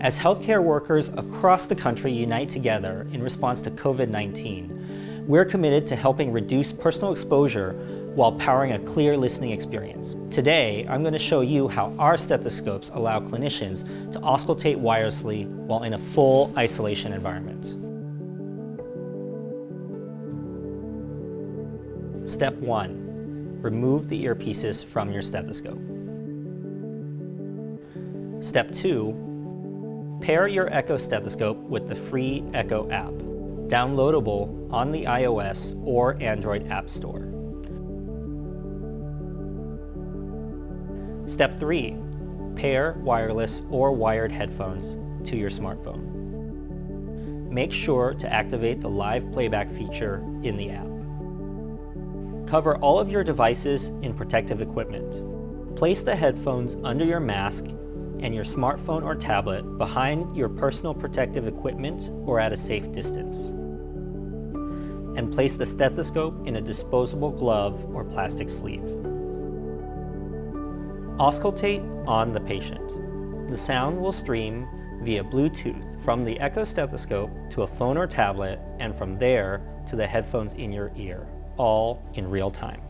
As healthcare workers across the country unite together in response to COVID-19, we're committed to helping reduce personal exposure while powering a clear listening experience. Today, I'm going to show you how our stethoscopes allow clinicians to auscultate wirelessly while in a full isolation environment. Step 1. Remove the earpieces from your stethoscope. Step 2. Pair your Eko stethoscope with the free Eko app, downloadable on the iOS or Android App Store. Step 3. Pair wireless or wired headphones to your smartphone. Make sure to activate the live playback feature in the app. Cover all of your devices in protective equipment. Place the headphones under your mask and your smartphone or tablet behind your personal protective equipment or at a safe distance. And place the stethoscope in a disposable glove or plastic sleeve. Auscultate on the patient. The sound will stream via Bluetooth from the Eko stethoscope to a phone or tablet, and from there to the headphones in your ear, all in real time.